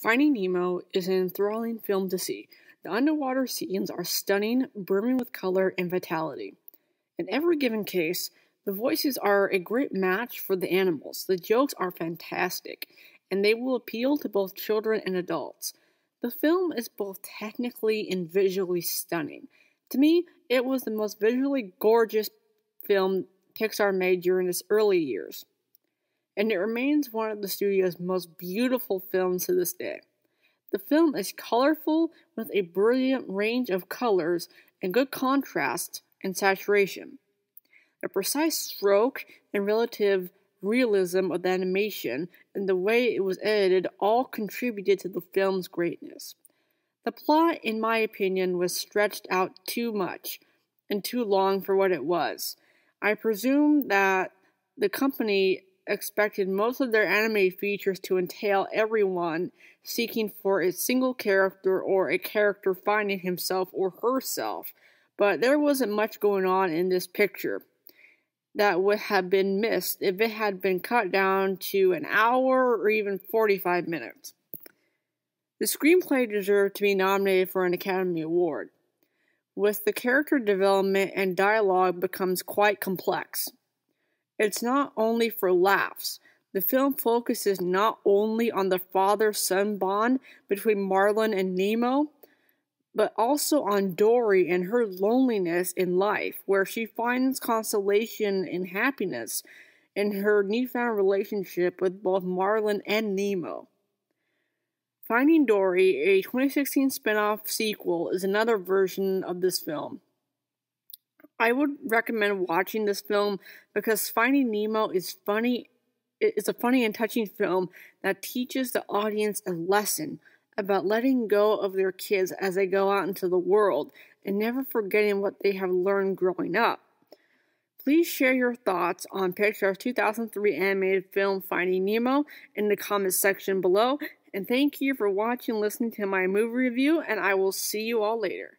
Finding Nemo is an enthralling film to see. The underwater scenes are stunning, brimming with color and vitality. In every given case, the voices are a great match for the animals. The jokes are fantastic, and they will appeal to both children and adults. The film is both technically and visually stunning. To me, it was the most visually gorgeous film Pixar made during its early years, and it remains one of the studio's most beautiful films to this day. The film is colorful with a brilliant range of colors and good contrast and saturation. The precise stroke and relative realism of the animation and the way it was edited all contributed to the film's greatness. The plot, in my opinion, was stretched out too much and too long for what it was. I presume that the company expected most of their anime features to entail everyone seeking for a single character or a character finding himself or herself, but there wasn't much going on in this picture that would have been missed if it had been cut down to an hour or even 45 minutes. The screenplay deserved to be nominated for an Academy Award, with the character development and dialogue becomes quite complex. It's not only for laughs. The film focuses not only on the father-son bond between Marlin and Nemo, but also on Dory and her loneliness in life, where she finds consolation and happiness in her newfound relationship with both Marlin and Nemo. Finding Dory, a 2016 spin-off sequel, is another version of this film. I would recommend watching this film because Finding Nemo is funny. It's a funny and touching film that teaches the audience a lesson about letting go of their kids as they go out into the world and never forgetting what they have learned growing up. Please share your thoughts on Pixar's 2003 animated film Finding Nemo in the comments section below. And thank you for watching and listening to my movie review, and I will see you all later.